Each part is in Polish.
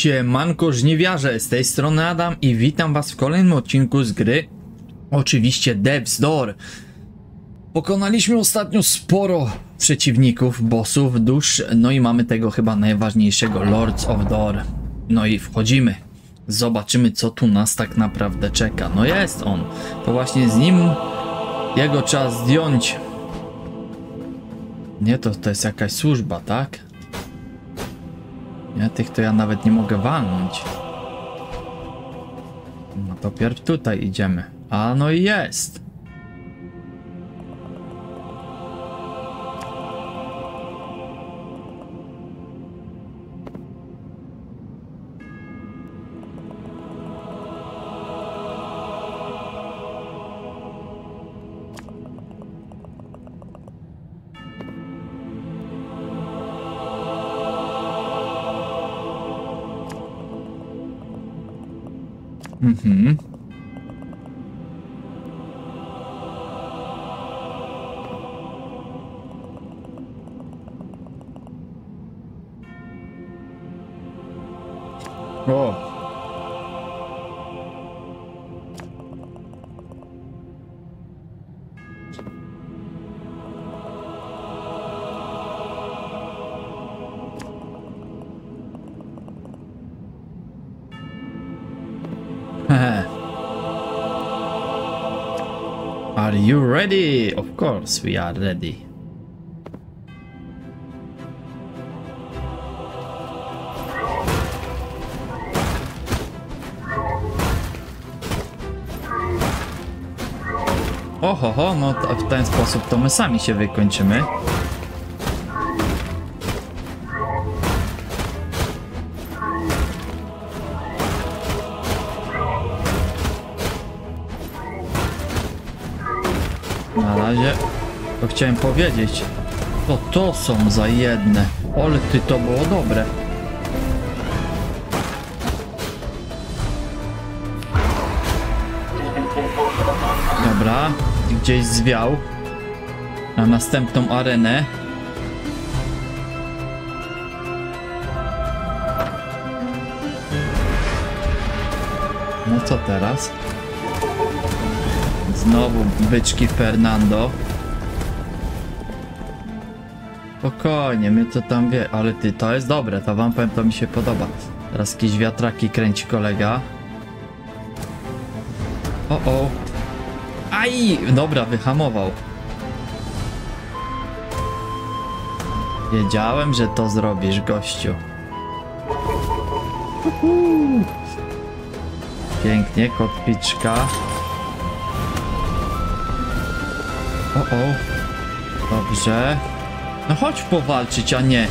Siemanko żniwiarze, z tej strony Adam i witam was w kolejnym odcinku z gry, oczywiście Death's Door. Pokonaliśmy ostatnio sporo przeciwników, bossów, dusz, no i mamy tego chyba najważniejszego, Lords of Door. No i wchodzimy, zobaczymy co tu nas tak naprawdę czeka. No jest on, to właśnie z nim, jego trzeba zdjąć. Nie, to jest jakaś służba, tak? Nie, tych to ja nawet nie mogę walnąć. No to pierw tutaj idziemy. A no i jest. Mhm. O. Are you ready? Of course we are ready. Ohoho, no to w ten sposób to my sami się wykończymy. Na razie to chciałem powiedzieć, to są za jedne, ale ty, to było dobre. Dobra, gdzieś zwiał na następną arenę. No co teraz? Znowu byczki Fernando. Spokojnie, mnie to tam wie, ale ty, to jest dobre, to wam powiem, to mi się podoba. Teraz jakieś wiatraki kręci kolega. O. Aj! Dobra, wyhamował. Wiedziałem, że to zrobisz, gościu. Pięknie, kotwiczka. O, dobrze. No chodź powalczyć, a nie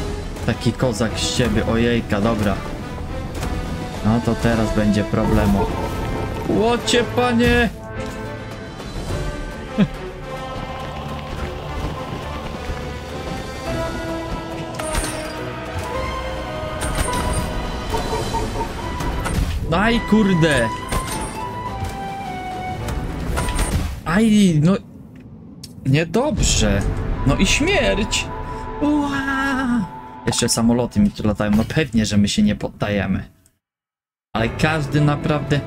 taki kozak z ciebie, ojejka, dobra. No to teraz będzie problemu. Łocie, panie! Daj, kurde! Aj, no... Niedobrze. No i śmierć. Ua! Jeszcze samoloty mi tu latają. No pewnie, że my się nie poddajemy. Ale każdy naprawdę...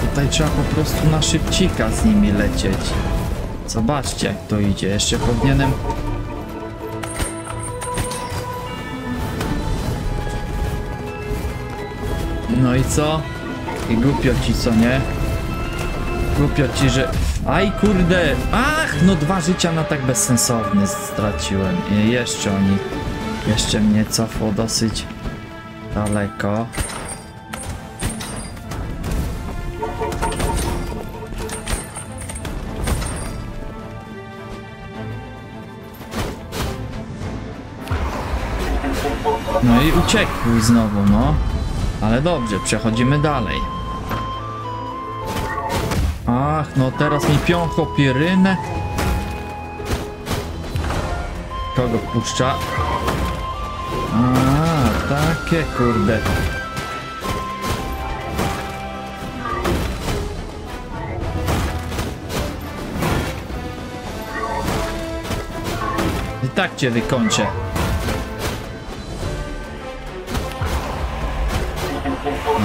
Tutaj trzeba po prostu na szybcika z nimi lecieć. Zobaczcie jak to idzie. Jeszcze powinienem... No i co? I głupio ci, co nie? Głupio ci, że... Aj, kurde! Ach, no 2 życia na tak bezsensowny straciłem. I jeszcze oni... Jeszcze mnie cofło dosyć daleko. No i uciekł znowu, no. Ale dobrze, przechodzimy dalej. Ach, no teraz mi piącho pirynę. Kogo puszcza? A, takie kurde. I tak cię wykończę.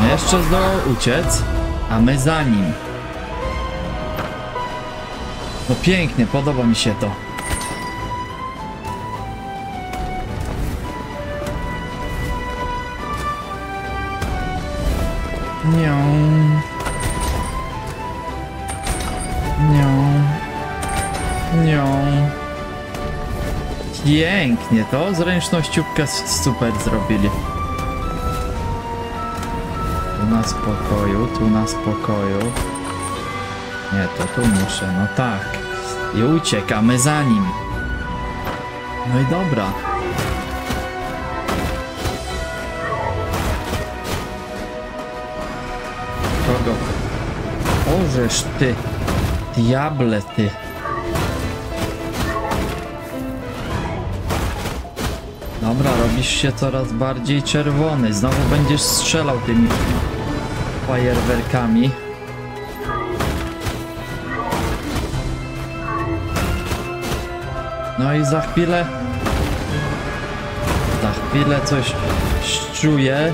On jeszcze zdołał uciec, a my za nim. No pięknie, podoba mi się to. Nią. Nią. Nią. Pięknie, to zręcznościówkę super zrobili. Tu na spokoju, tu na spokoju. Nie, to tu muszę, no tak. I uciekamy za nim. No i dobra. Kogo? Ożeż ty, diable ty. Dobra, robisz się coraz bardziej czerwony. Znowu będziesz strzelał tymi fajerwerkami. No i za chwilę coś czuję.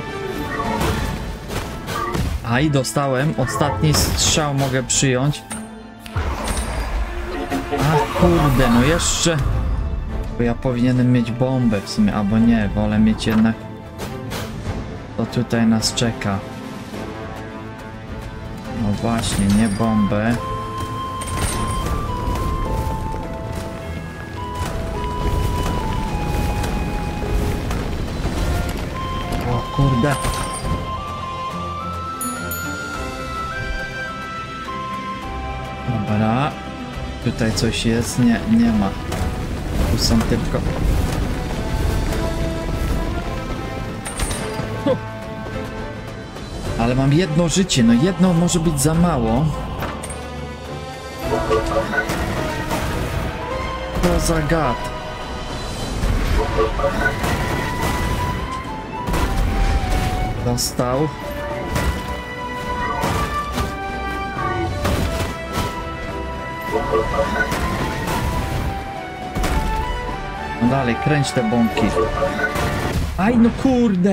A i dostałem, ostatni strzał mogę przyjąć. A kurde, no jeszcze. Bo ja powinienem mieć bombę w sumie, albo nie, wolę mieć jednak. To tutaj nas czeka. No właśnie, nie bombę. O kurde. Dobra. Tutaj coś jest? Nie, nie ma. Tu są tylko... Ale mam jedno życie, no jedno może być za mało. To za gad. Dostał. No dalej, kręć te bombki. Aj no kurde!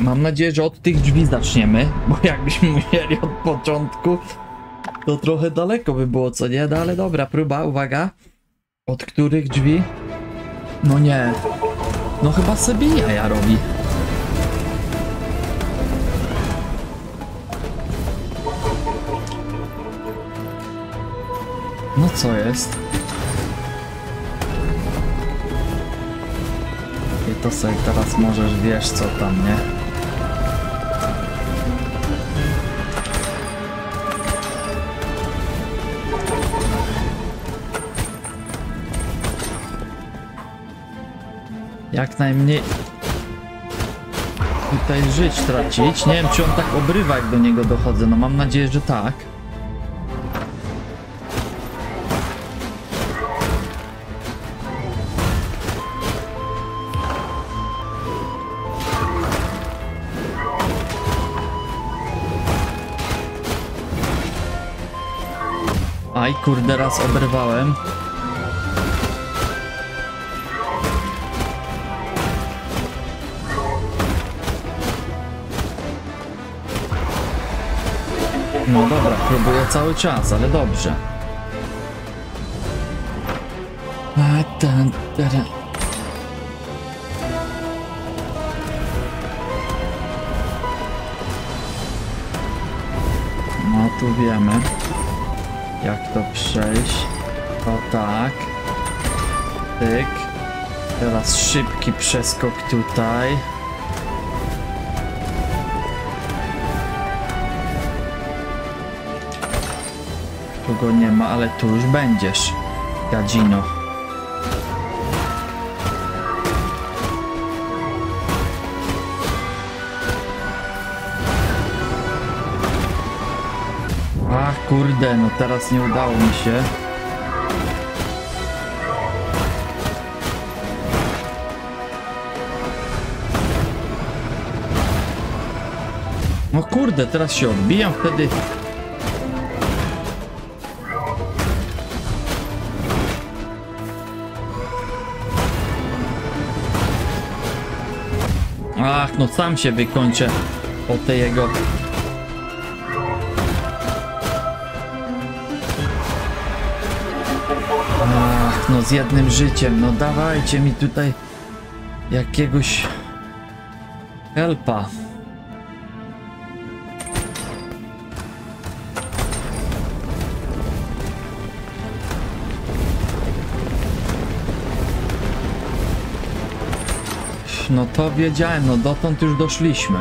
Mam nadzieję, że od tych drzwi zaczniemy, bo jakbyśmy musieli od początku, to trochę daleko by było, co nie? No ale dobra, próba, uwaga. Od których drzwi? No nie. No chyba se bija ja robi. No co jest? I to sobie teraz możesz, wiesz co tam, nie? Jak najmniej tutaj żyć tracić. Nie wiem, czy on tak obrywa, jak do niego dochodzę. No mam nadzieję, że tak. Aj, kurde, raz oberwałem. No dobra, próbuję cały czas, ale dobrze. No tu wiemy. Jak to przejść? O tak. Tyk. Teraz szybki przeskok tutaj. Tu go nie ma, ale tu już będziesz. Gadzino. Kurde, no teraz nie udało mi się. No kurde, teraz się odbijam wtedy. Ach, no sam się wykończę po tej jego... no z jednym życiem, no dawajcie mi tutaj jakiegoś helpa. No to wiedziałem, no dotąd już doszliśmy.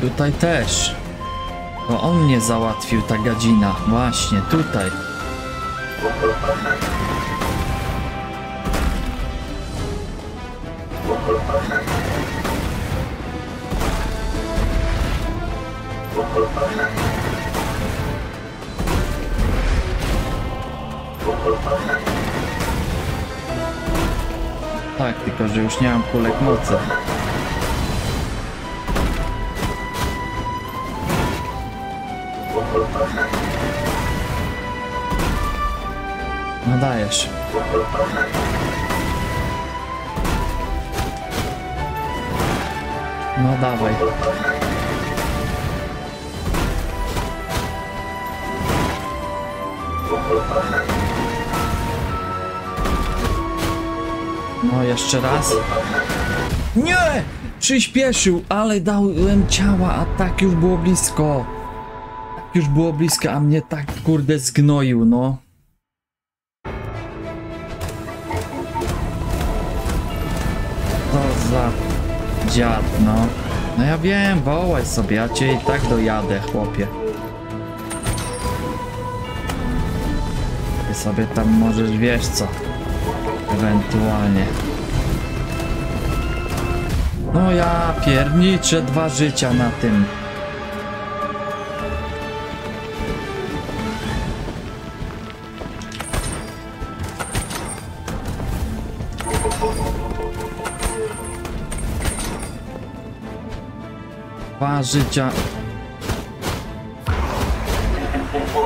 Tutaj też. To on mnie załatwił, ta gadzina. Właśnie, tutaj. Tak, tylko że już nie mam kulek mocy. No dajesz. No dawaj. No jeszcze raz. Nie! Przyspieszył, ale dałem ciała, a tak już było blisko. Tak już było blisko, a mnie tak kurde zgnoił, no. To za dziad, no. No ja wiem, wołaj sobie, ja cię i tak dojadę, chłopie. Ty sobie tam możesz, wiesz co. Ewentualnie. No ja pierniczę, 2 życia na tym.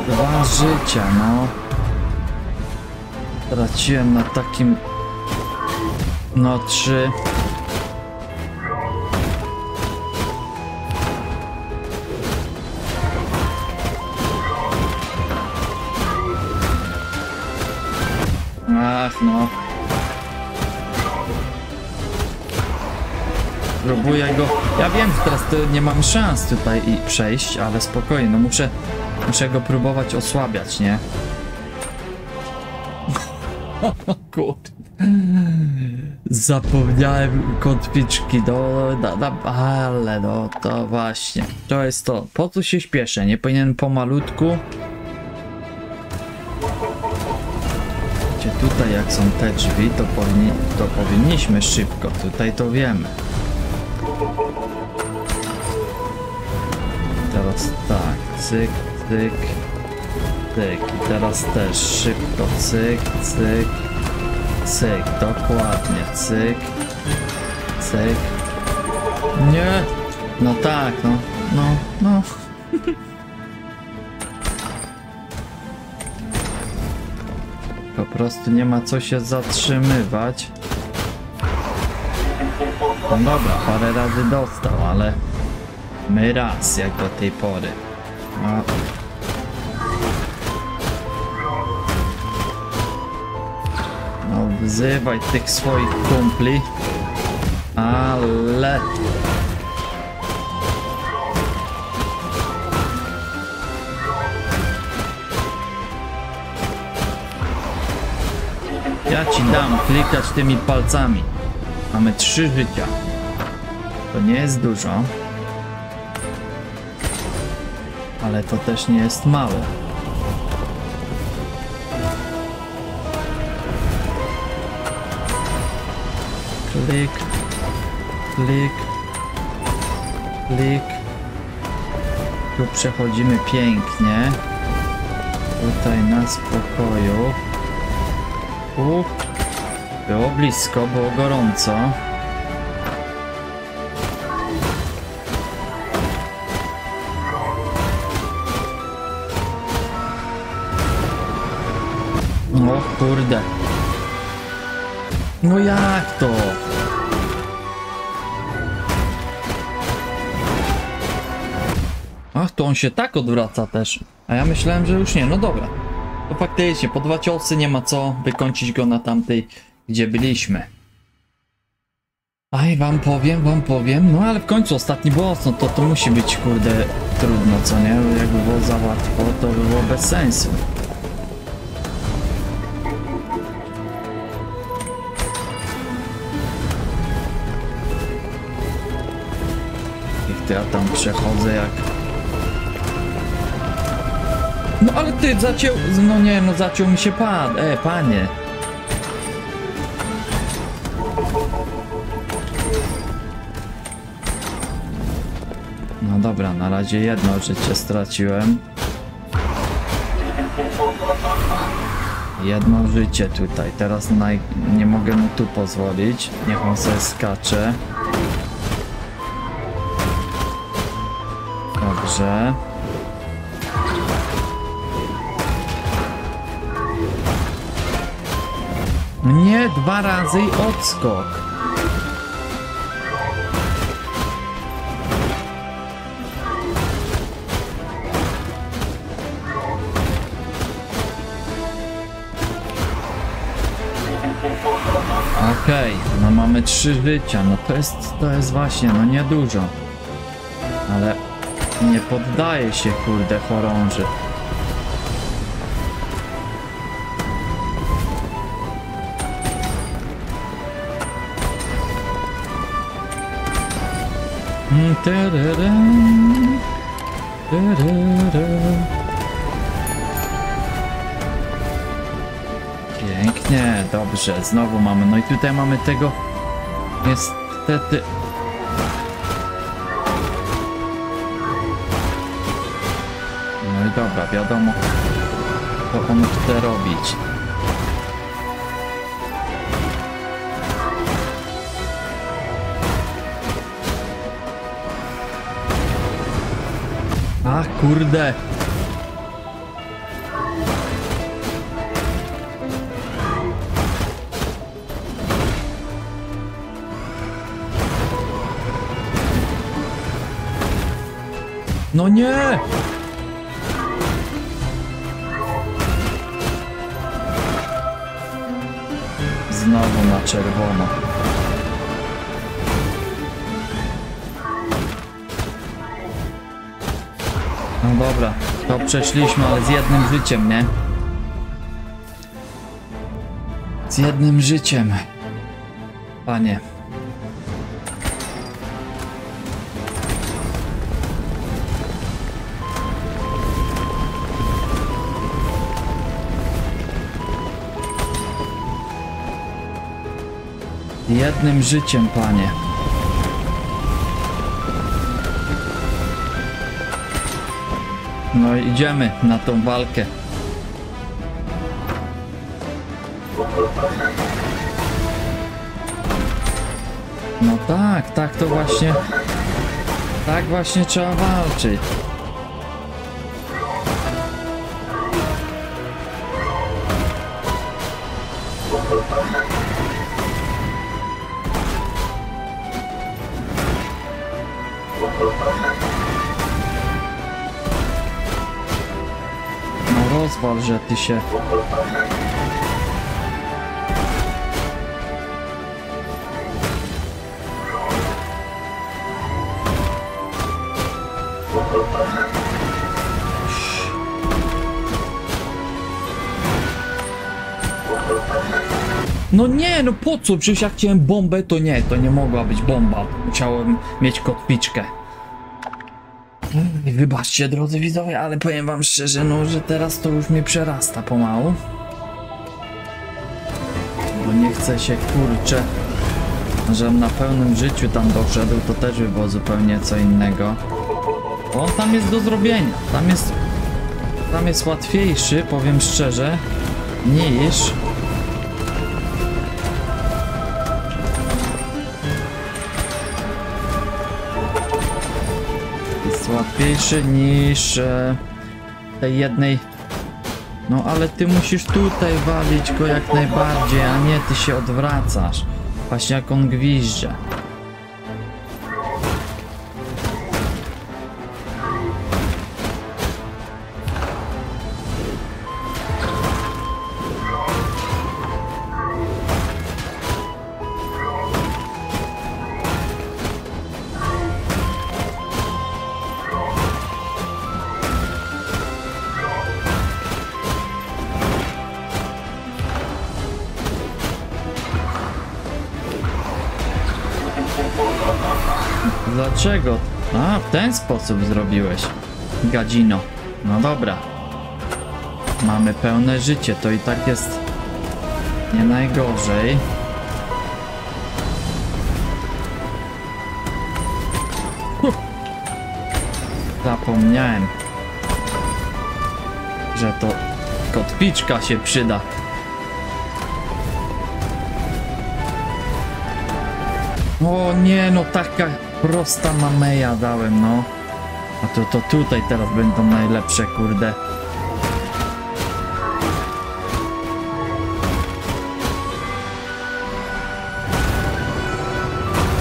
Dwa życia, no. Traciłem na takim... No 3. Ach no. Próbuję go... Ja wiem, teraz nie mam szans tutaj i przejść, ale spokojnie, no muszę go próbować osłabiać, nie? O kurde. Zapomniałem kotwiczki ale no to właśnie. To jest to. Po co się śpieszę? Nie powinienem pomalutku. Gdzie tutaj jak są te drzwi, to powinniśmy szybko. Tutaj to wiemy. Teraz tak, cyk, cyk, cyk i teraz też szybko, cyk, cyk, cyk, dokładnie, cyk, cyk, nie, no tak, no, no, no. Po prostu nie ma co się zatrzymywać. No dobra, parę razy dostał, ale my raz, jak do tej pory. No. No, wzywaj tych swoich kumpli, ale... Ja ci dam klikać tymi palcami. Mamy 3 życia. To nie jest dużo. Ale to też nie jest mało. Klik. Klik. Klik. Tu przechodzimy pięknie. Tutaj na spokoju. Było blisko, było gorąco. O kurde. No jak to? A to on się tak odwraca też. A ja myślałem, że już nie. No dobra. To faktycznie, po dwa ciosy nie ma co wykończyć go na tamtej, gdzie byliśmy. Aj, wam powiem. No ale w końcu ostatni boss, no to musi być, kurde, trudno, co nie? Jakby było za łatwo, to by było bez sensu. Ja tam przechodzę jak... No ale ty zaciął... No nie, no zaciął mi się pan... panie. No dobra, na razie jedno życie straciłem. Jedno życie tutaj. Teraz nie mogę mu tu pozwolić. Niech on sobie skacze. Dobrze. Nie, dwa razy i odskok. Okej, no mamy 3 życia, no to jest właśnie, no niedużo. Ale... nie poddaje się, kurde, chorąży. Pięknie, dobrze, znowu mamy. No i tutaj mamy tego... niestety... Dobra, wiadomo, co on chce robić. A kurde. No nie! Znowu na czerwono. No dobra, to przeszliśmy, ale z jednym życiem, nie? Z jednym życiem. Panie. Jednym życiem, panie. No i idziemy na tą walkę. No tak, tak to właśnie... tak właśnie trzeba walczyć. No rozwal, że ty się. No nie, no po co? Przecież jak chciałem bombę, to nie mogła być bomba. Musiałem mieć kotwiczkę. Wybaczcie, drodzy widzowie, ale powiem wam szczerze, no, że teraz to już mnie przerasta pomału. Bo nie chcę się, kurczę, żebym na pełnym życiu tam doszedł, to też by było zupełnie co innego. Bo on tam jest do zrobienia, tam jest łatwiejszy, powiem szczerze, niż... łatwiejszy niż tej jednej. No ale ty musisz tutaj walić go jak najbardziej, a nie ty się odwracasz. Właśnie jak on gwizdze. Dlaczego? A, w ten sposób zrobiłeś. Gadzino. No dobra. Mamy pełne życie, to i tak jest nie najgorzej. Zapomniałem, że to kotwiczka się przyda. O nie, no taka prosta mameja dałem, no. A to tutaj teraz będą najlepsze, kurde.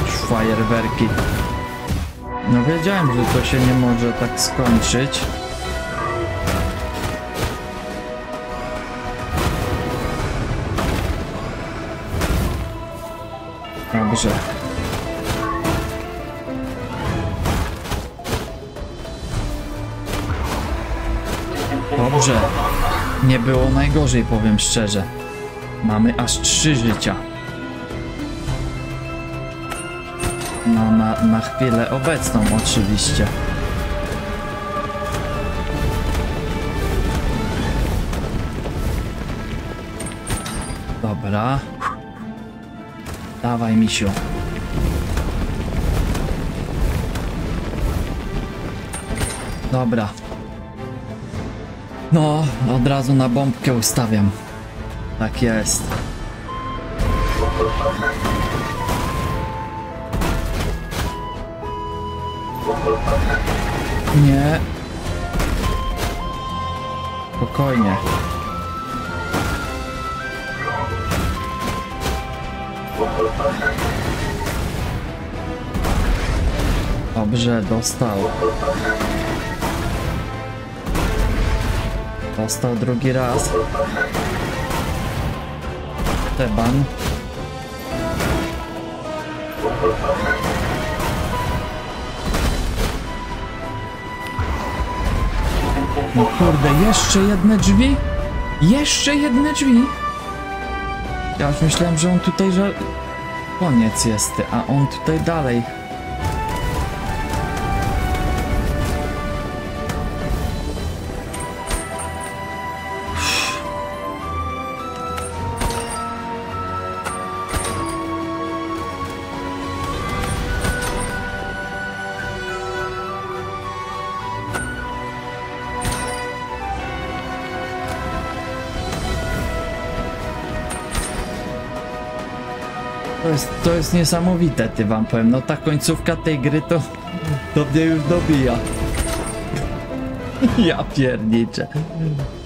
Fajerwerki. No wiedziałem, że to się nie może tak skończyć. Dobrze. Dobrze. Nie było najgorzej, powiem szczerze. Mamy aż 3 życia. No na chwilę obecną oczywiście. Dobra. Dawaj, misiu. Dobra. No, od razu na bombkę ustawiam. Tak jest. Nie. Spokojnie. Dobrze, dostał. Dostał drugi raz. Teban. No kurde, jeszcze jedne drzwi? Jeszcze jedne drzwi? Ja już myślałem, że on tutaj, że koniec jest, a on tutaj dalej. To jest niesamowite, ty wam powiem. No ta końcówka tej gry to mnie już dobija. Ja pierniczę.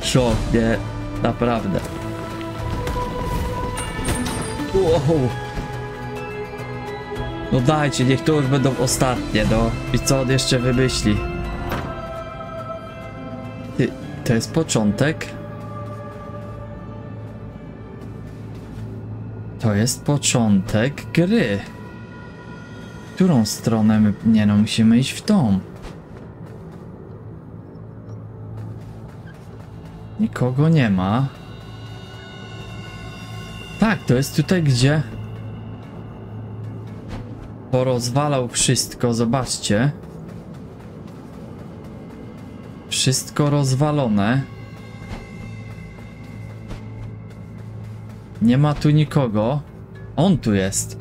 Szok, nie? Naprawdę. Wow. No dajcie, niech to już będą ostatnie, no. I co on jeszcze wymyśli? Ty, to jest początek? To jest początek gry. W którą stronę my... Nie no, musimy iść w tą. Nikogo nie ma. Tak, to jest tutaj, gdzie... porozwalał wszystko, zobaczcie. Wszystko rozwalone. Nie ma tu nikogo. On tu jest.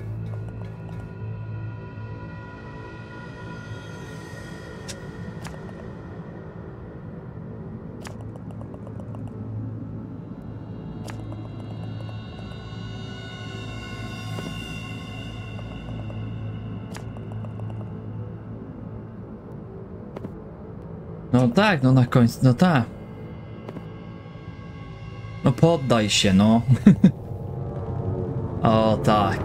No tak, no na końcu, no tak. No poddaj się, no. O tak.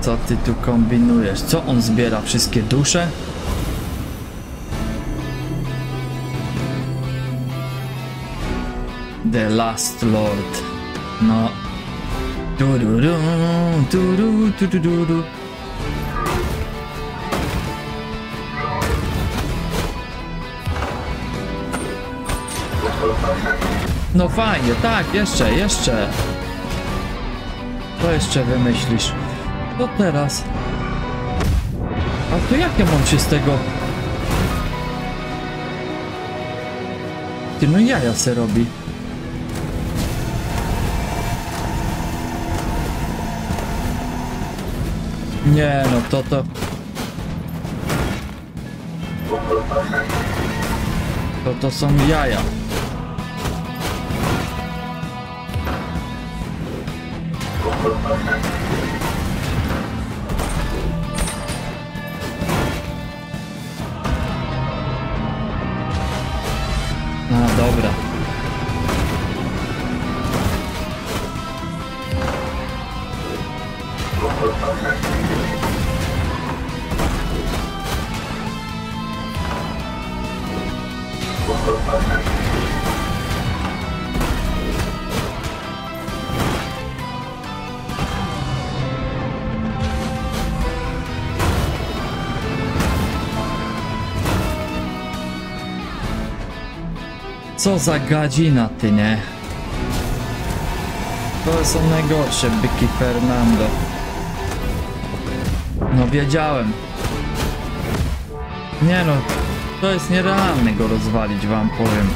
Co ty tu kombinujesz? Co on zbiera? Wszystkie dusze? The Last Lord. No. Du-du-du. No fajnie, tak, jeszcze. To jeszcze wymyślisz. To teraz. A to jak ja mam się z tego? Ty, no jaja se robi. Nie no, to. To są jaja. No dobra. Co za gadzina, ty, nie? To są najgorsze byki Fernando. No wiedziałem. Nie no, to jest nierealne go rozwalić, wam powiem.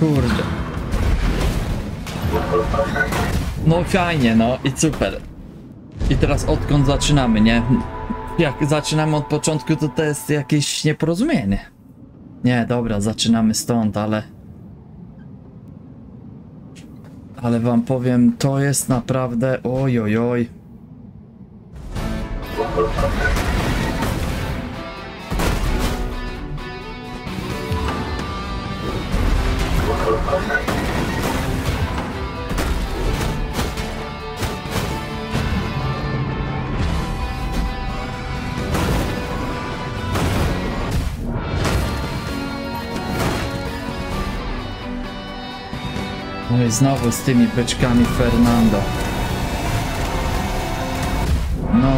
Kurde. No fajnie, no i super. I teraz odkąd zaczynamy, nie? Jak zaczynamy od początku, to jest jakieś nieporozumienie. Nie, dobra, zaczynamy stąd, ale... Ale wam powiem, to jest naprawdę... Ojojoj. No i znowu z tymi beczkami Fernando. No.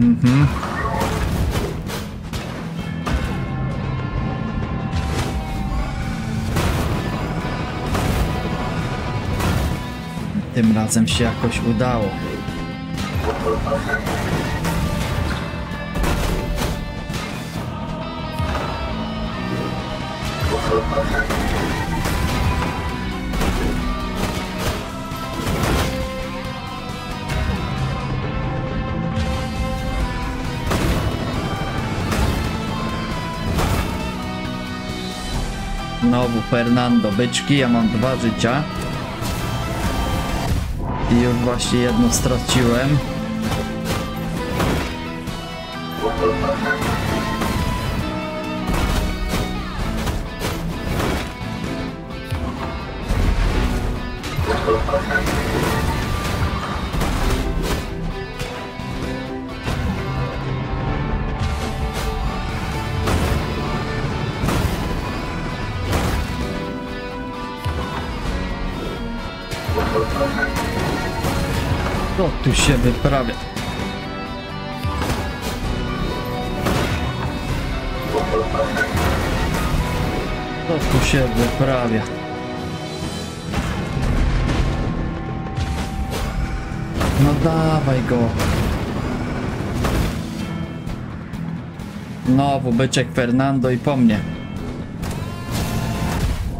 Mhm. Tym razem się jakoś udało. Znowu Fernando, byczki, ja mam 2 życia. I już właśnie jedno straciłem. Co tu się wyprawia? Co tu się wyprawia? No dawaj go. Znowu byczek Fernando i po mnie.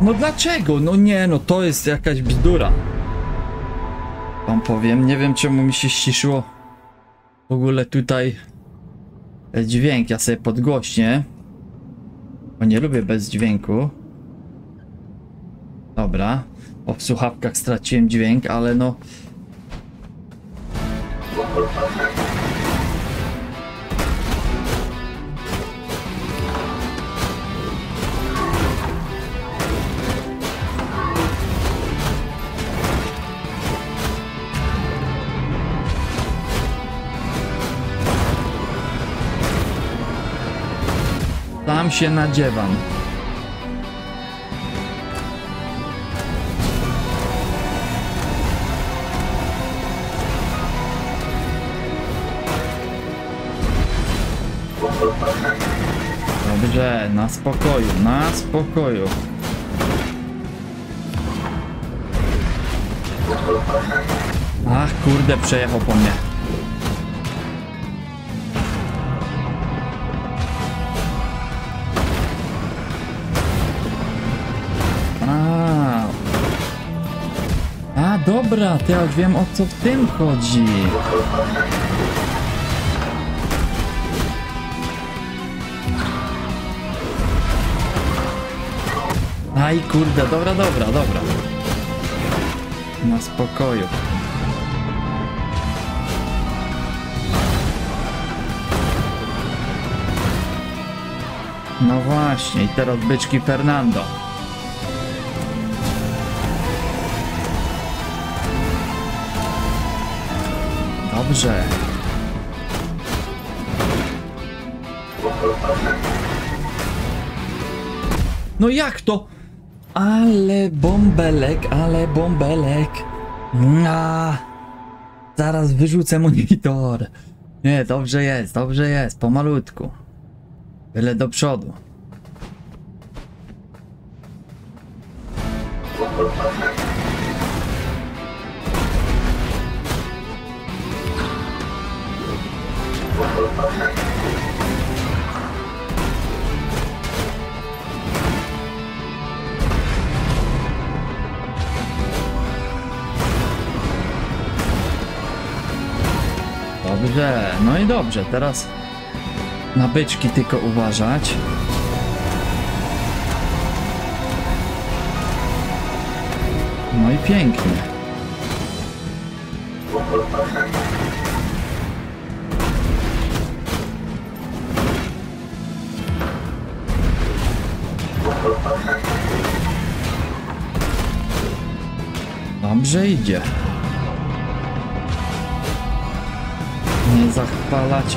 No dlaczego? No nie, no to jest jakaś bzdura. Wam powiem, nie wiem czemu mi się ściszyło w ogóle tutaj dźwięk, ja sobie podgłośnię, bo nie lubię bez dźwięku. Dobra, o, w słuchawkach straciłem dźwięk, ale no... Tam się nadziewam. Dobrze, na spokoju, na spokoju. Ach, kurde, przejechał po mnie. A dobra, to ja już wiem, o co w tym chodzi. Aj, kurde, dobra, dobra, dobra. Na spokoju. No właśnie, i teraz byczki Fernando. Dobrze. No jak to? Ale bąbelek, ale bąbelek. Zaraz wyrzucę monitor. Nie, dobrze jest, pomalutku. Byle do przodu. Dobrze, no i dobrze, teraz na byczki tylko uważać. No i pięknie. Dobrze idzie. Nie zachwalać.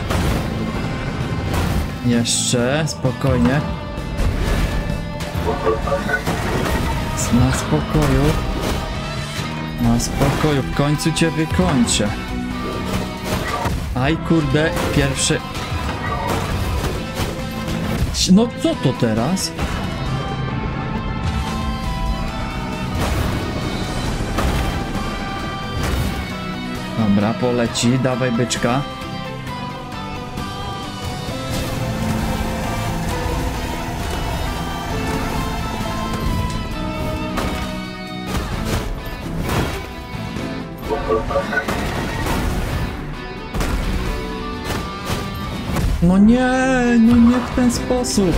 Jeszcze, spokojnie. Na spokoju. Na spokoju, w końcu cię wykończę. Aj, kurde, pierwszy. No co to teraz? Dobra, poleci, dawaj byczka. No nie, no nie w ten sposób.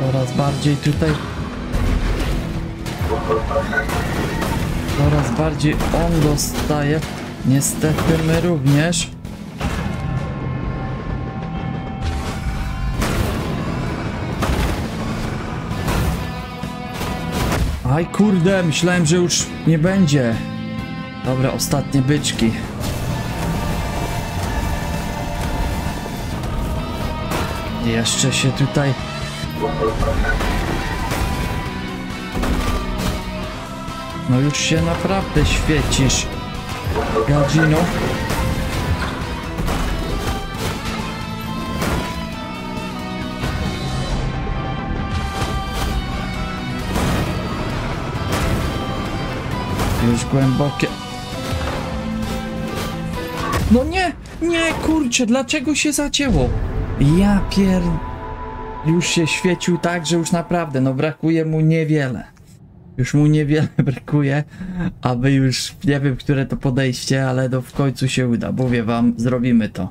Coraz bardziej tutaj. Coraz bardziej on dostaje. Niestety my również. Aj, kurde, myślałem, że już nie będzie. Dobra, ostatnie byczki. Jeszcze się tutaj. No już się naprawdę świecisz, gadzino. Już głębokie. No nie, nie, kurczę, dlaczego się zacięło? Ja pier... Już się świecił tak, że już naprawdę, no brakuje mu niewiele. Już mu niewiele brakuje, aby już, nie wiem, które to podejście, ale to w końcu się uda. Mówię wam, zrobimy to.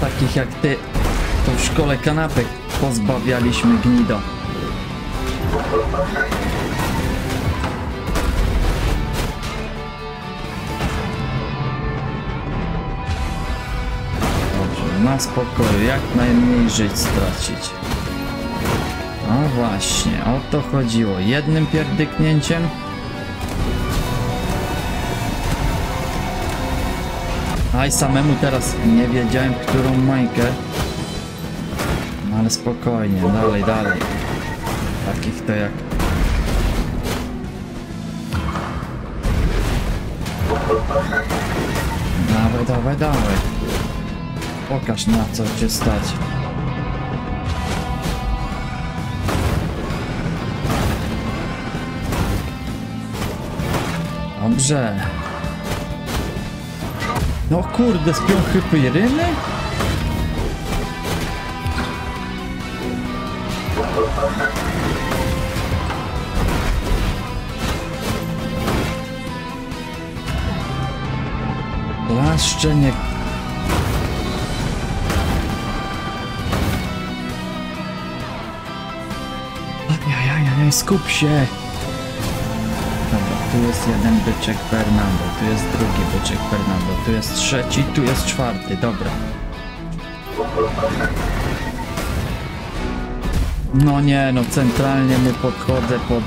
Takich jak ty, to w szkole kanapek pozbawialiśmy, gnido. na spokoju, jak najmniej żyć stracić. A właśnie, o to chodziło. Jednym pierdyknięciem. A i samemu teraz nie wiedziałem, którą mańkę. No ale spokojnie, dalej, dalej. Takich to jak... Dawaj, dawaj, dawaj. Pokaż, na co cię stać. Dobrze. No kurde, z piąchy pyryny? Blaszczenie. Ajajajaj, skup się. Tu jest jeden byczek Fernando, tu jest drugi byczek Fernando, tu jest trzeci, tu jest czwarty, dobra. No nie, no centralnie mu podchodzę pod...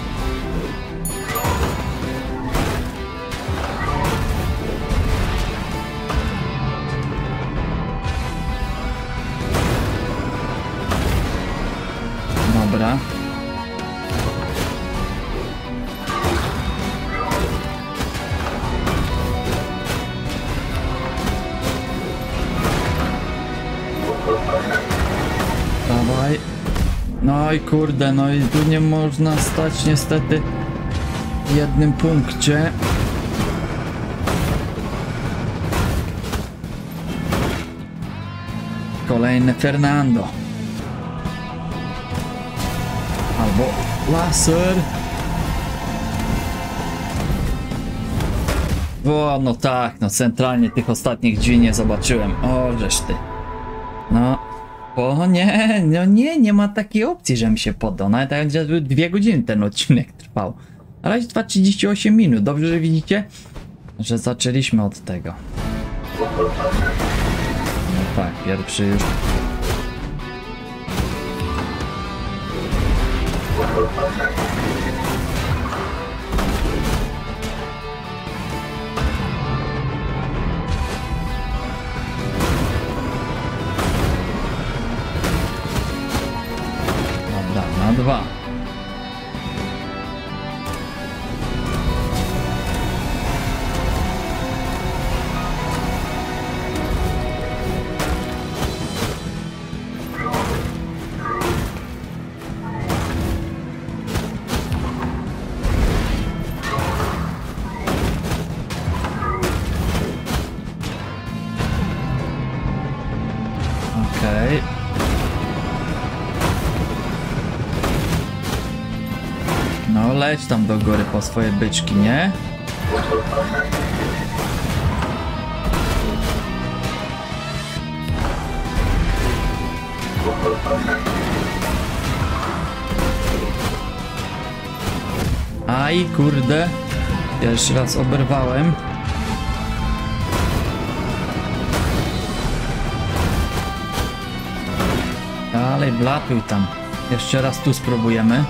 Dobra. No i kurde, no i tu nie można stać niestety w jednym punkcie. Kolejny Fernando. Albo laser. O, no tak, no centralnie tych ostatnich drzwi nie zobaczyłem. O, żeż ty. No. O nie, no nie, nie ma takiej opcji, żebym się poddał. Nawet tak jakby 2 godziny ten odcinek trwał. Na razie 2,38 minut. Dobrze, że widzicie, że zaczęliśmy od tego. No tak, pierwszy już. Dwa. Okej. Okay. No leć tam do góry po swoje byczki, nie? Aj kurde, pierwszy raz oberwałem. Dalej blatuj tam. Jeszcze raz tu spróbujemy.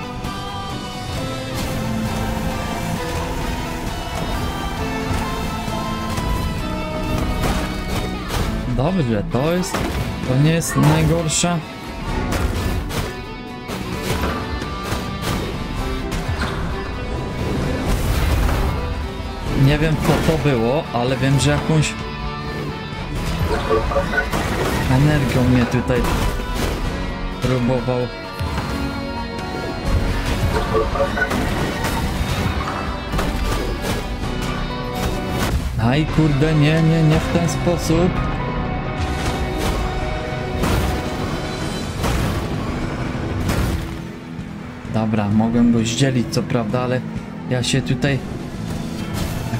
Dobrze, to jest, to nie jest najgorsza. Nie wiem co to było, ale wiem, że jakąś energią mnie tutaj próbował. Aj kurde, nie, nie, nie w ten sposób. Dobra, mogłem go zdzielić co prawda, ale ja się tutaj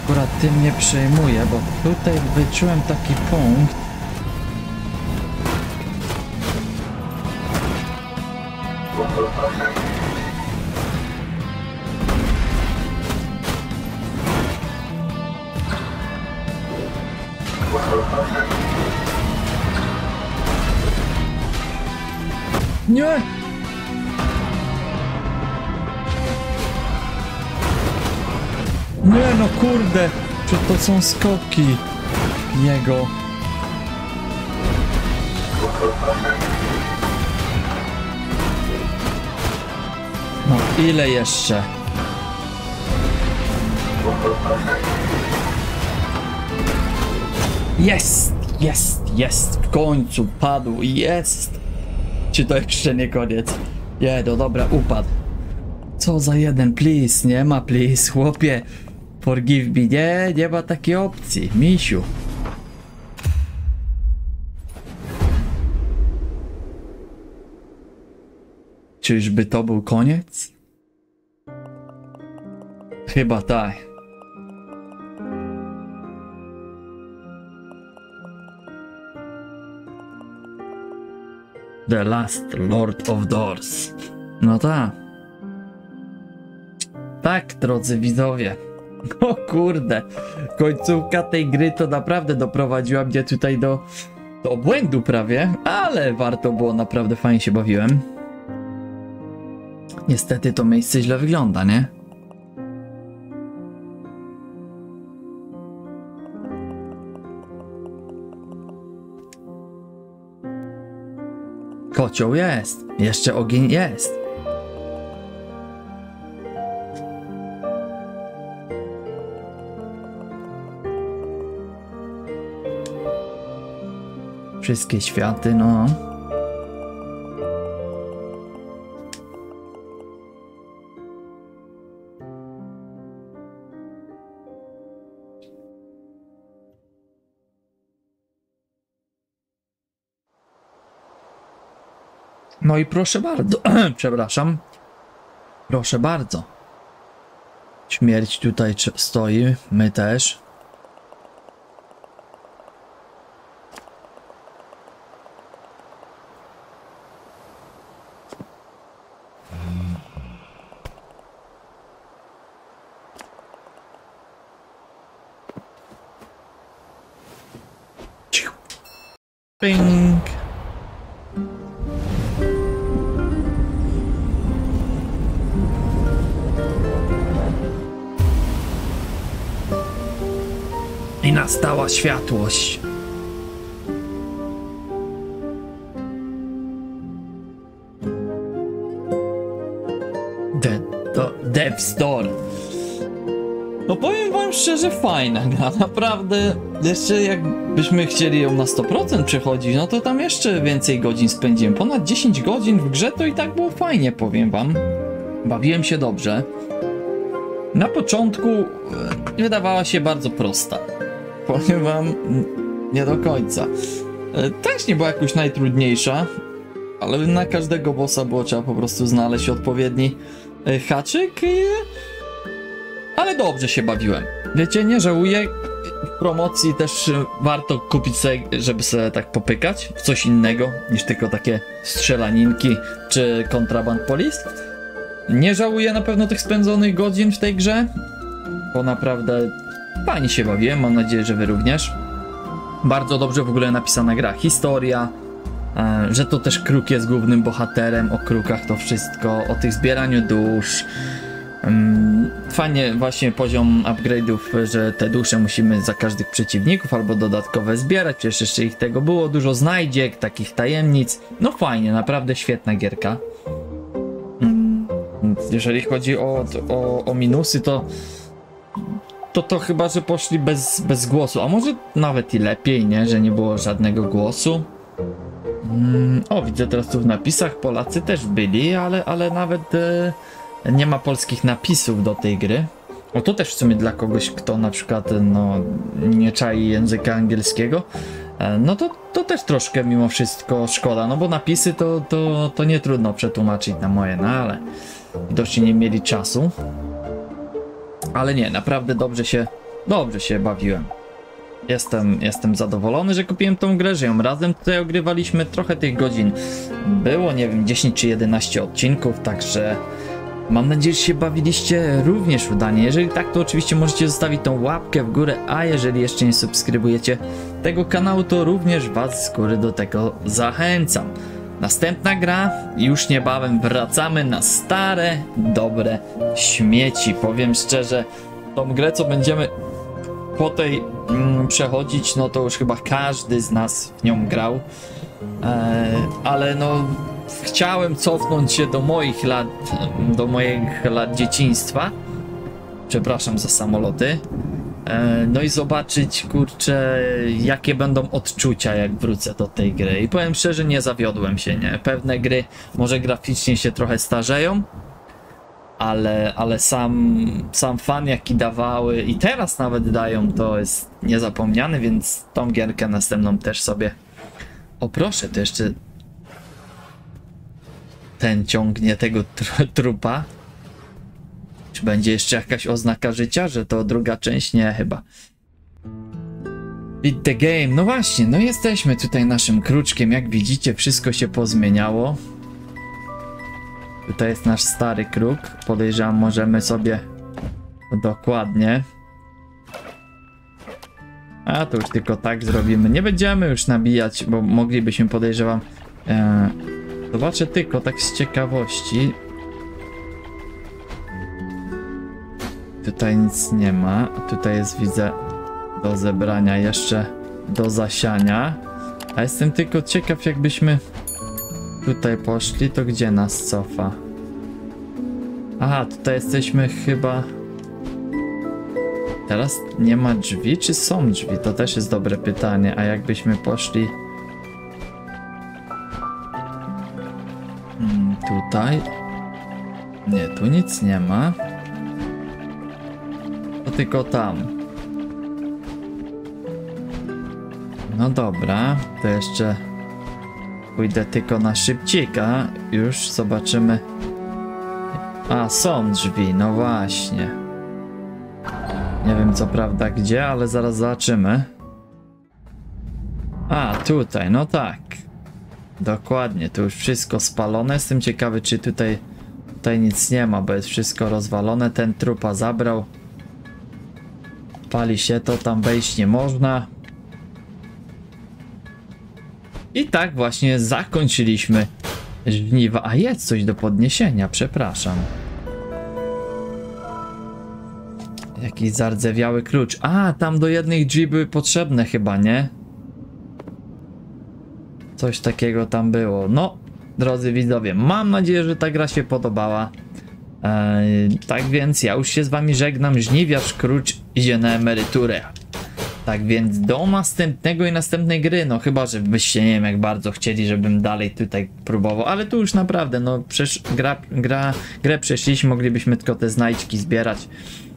akurat tym nie przejmuję, bo tutaj wyczułem taki punkt. Nie! Nie no kurde, czy to są skoki jego? No ile jeszcze? Jest, jest, jest, w końcu padł, jest! Czy to jeszcze nie koniec? Nie, no dobra, upadł. Co za jeden, please, nie ma please, chłopie. Forgive me, nie, nie ma takiej opcji, misiu. Czyżby to był koniec? Chyba tak. The Last Lord of Doors. No tak. Tak, drodzy widzowie. O kurde, końcówka tej gry to naprawdę doprowadziła mnie tutaj do obłędu prawie, ale warto było, naprawdę fajnie się bawiłem. Niestety to miejsce źle wygląda, nie? Kocioł jest, jeszcze ogień jest. Wszystkie światy, no. No i proszę bardzo, przepraszam. Proszę bardzo. Śmierć tutaj stoi, my też. Ping. I nastała światłość. Death's Door. No powiem wam szczerze, fajna gra, naprawdę. Jeszcze jakbyśmy chcieli ją na 100% przechodzić, no to tam jeszcze więcej godzin spędziłem. Ponad 10 godzin w grze to i tak było fajnie, powiem wam. Bawiłem się dobrze. Na początku wydawała się bardzo prosta. Powiem wam, nie do końca. Też nie była jakoś najtrudniejsza, ale na każdego bossa było trzeba po prostu znaleźć odpowiedni haczyk. Ale dobrze się bawiłem. Wiecie, nie żałuję. W promocji też warto kupić sobie, żeby sobie tak popykać w coś innego niż tylko takie strzelaninki czy Kontraband Police. Nie żałuję na pewno tych spędzonych godzin w tej grze, bo naprawdę fajnie się bawiłem, mam nadzieję, że wy również. Bardzo dobrze w ogóle napisana gra, historia, że to też Kruk jest głównym bohaterem, o Krukach to wszystko, o tych zbieraniu dusz. Fajnie właśnie poziom upgrade'ów, że te dusze musimy za każdych przeciwników albo dodatkowe zbierać, przecież jeszcze ich tego było, dużo znajdziek, takich tajemnic. No fajnie, naprawdę świetna gierka. Jeżeli chodzi o minusy, to chyba, że poszli bez głosu, a może nawet i lepiej, nie, że nie było żadnego głosu. O, widzę teraz tu w napisach, Polacy też byli, ale nawet... nie ma polskich napisów do tej gry. O, to też w sumie dla kogoś, kto na przykład no, nie czai języka angielskiego, no to też troszkę mimo wszystko szkoda, no bo napisy to nie trudno przetłumaczyć na moje, no ale widocznie nie mieli czasu. Ale nie, naprawdę dobrze się bawiłem. Jestem zadowolony, że kupiłem tą grę, że ją razem tutaj ogrywaliśmy. Trochę tych godzin było, nie wiem, 10 czy 11 odcinków, także... Mam nadzieję, że się bawiliście również udanie. Jeżeli tak, to oczywiście możecie zostawić tą łapkę w górę, a jeżeli jeszcze nie subskrybujecie tego kanału, to również was z góry do tego zachęcam. Następna gra, już niebawem wracamy na stare, dobre śmieci. Powiem szczerze, tą grę, co będziemy po tej przechodzić, no to już chyba każdy z nas w nią grał. Ale no, chciałem cofnąć się do moich lat dzieciństwa. Przepraszam za samoloty. No i zobaczyć, kurczę, jakie będą odczucia, jak wrócę do tej gry. I powiem szczerze, nie zawiodłem się, nie? Pewne gry może graficznie się trochę starzeją, ale sam fan, jaki dawały i teraz nawet dają, to jest niezapomniany, więc tą gierkę następną też sobie... O proszę, to jeszcze... Ten ciągnie tego trupa. Czy będzie jeszcze jakaś oznaka życia, że to druga część? Nie, chyba. Beat the game. No właśnie, no jesteśmy tutaj naszym kruczkiem. Jak widzicie, wszystko się pozmieniało. Tutaj jest nasz stary kruk. Podejrzewam, możemy sobie... Dokładnie. A to już tylko tak zrobimy. Nie będziemy już nabijać, bo moglibyśmy, podejrzewam... Zobaczę tylko, tak z ciekawości. Tutaj nic nie ma. Tutaj jest, widzę, do zebrania, jeszcze do zasiania. A jestem tylko ciekaw, jakbyśmy tutaj poszli, to gdzie nas cofa? Aha, tutaj jesteśmy chyba... Teraz nie ma drzwi, czy są drzwi? To też jest dobre pytanie. A jakbyśmy poszli... tutaj... Nie, tu nic nie ma. To tylko tam. No dobra, to jeszcze pójdę tylko na szybcika. Już zobaczymy. A, są drzwi, no właśnie. Nie wiem co prawda gdzie, ale zaraz zobaczymy. A, tutaj, no tak. Dokładnie, tu już wszystko spalone. Jestem ciekawy, czy tutaj nic nie ma, bo jest wszystko rozwalone. Ten trupa zabrał. Pali się to, tam wejść nie można. I tak właśnie zakończyliśmy żniwa. A jest coś do podniesienia, przepraszam. Jakiś zardzewiały klucz. A, tam do jednych drzwi były potrzebne chyba, nie? Coś takiego tam było. No, drodzy widzowie, mam nadzieję, że ta gra się podobała. Tak więc ja już się z wami żegnam, żniwiarz Krucz idzie na emeryturę. Tak więc do następnego i następnej gry, no chyba, że byście, nie wiem, jak bardzo chcieli, żebym dalej tutaj próbował, ale tu już naprawdę, no przecież grę przeszliśmy, moglibyśmy tylko te znajdźki zbierać,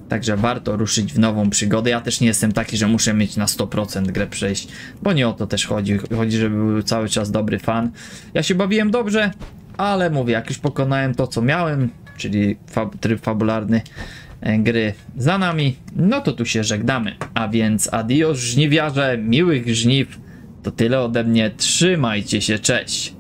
także warto ruszyć w nową przygodę. Ja też nie jestem taki, że muszę mieć na 100% grę przejść, bo nie o to też chodzi, żeby był cały czas dobry fan. Ja się bawiłem dobrze, ale mówię, jak już pokonałem to, co miałem, czyli tryb fabularny gry za nami, no to tu się żegnamy. A więc adios żniwiarze, miłych żniw, to tyle ode mnie, trzymajcie się, cześć!